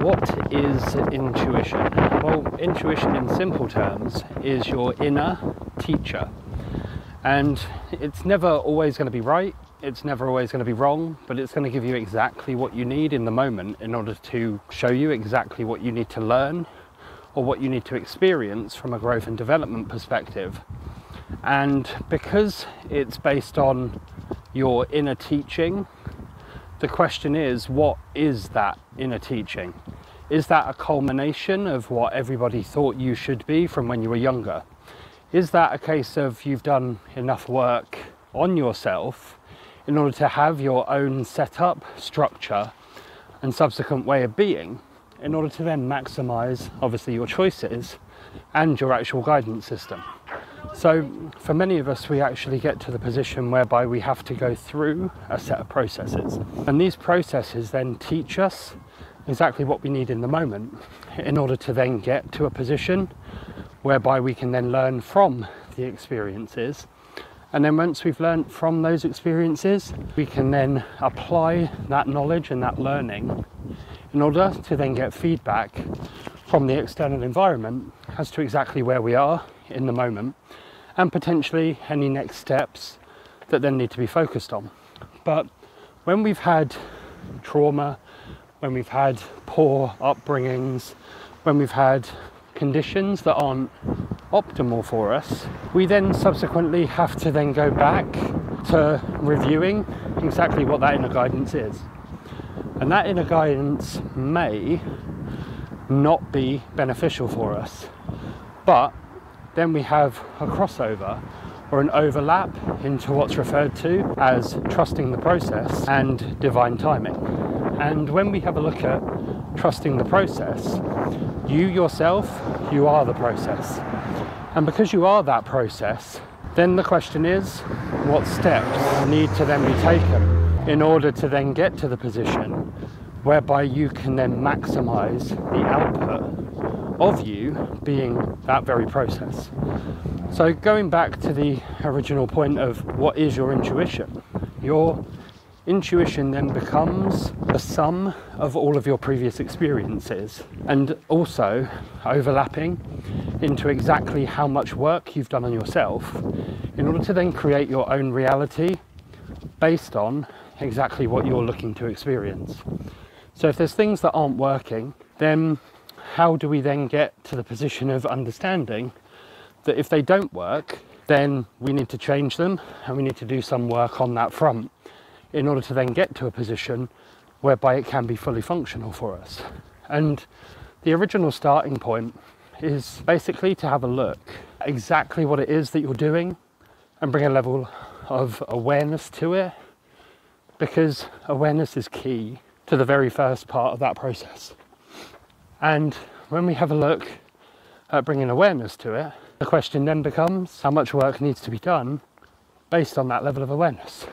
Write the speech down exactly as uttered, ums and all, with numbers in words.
What is intuition? Well, intuition in simple terms is your inner teacher. And it's never always going to be right, it's never always going to be wrong, but it's going to give you exactly what you need in the moment in order to show you exactly what you need to learn or what you need to experience from a growth and development perspective. And because it's based on your inner teaching, the question is, what is that inner teaching? Is that a culmination of what everybody thought you should be from when you were younger? Is that a case of you've done enough work on yourself in order to have your own setup, structure, and subsequent way of being in order to then maximize, obviously, your choices and your actual guidance system? So for many of us, we actually get to the position whereby we have to go through a set of processes. And these processes then teach us exactly what we need in the moment in order to then get to a position whereby we can then learn from the experiences. And then once we've learned from those experiences, we can then apply that knowledge and that learning in order to then get feedback from the external environment as to exactly where we are in the moment and potentially any next steps that then need to be focused on. But when we've had trauma, when we've had poor upbringings, when we've had conditions that aren't optimal for us, we then subsequently have to then go back to reviewing exactly what that inner guidance is. And that inner guidance may not be beneficial for us, but then we have a crossover or an overlap into what's referred to as trusting the process and divine timing. And when we have a look at trusting the process, you yourself, you are the process. And because you are that process, then the question is, what steps need to then be taken in order to then get to the position whereby you can then maximize the output of you being that very process? So going back to the original point of what is your intuition, your intuition then becomes the sum of all of your previous experiences and also overlapping into exactly how much work you've done on yourself in order to then create your own reality based on exactly what you're looking to experience. So if there's things that aren't working, then how do we then get to the position of understanding that if they don't work, then we need to change them and we need to do some work on that front in order to then get to a position whereby it can be fully functional for us? And the original starting point is basically to have a look at exactly what it is that you're doing and bring a level of awareness to it, because awareness is key to the very first part of that process. And when we have a look at bringing awareness to it, the question then becomes how much work needs to be done based on that level of awareness.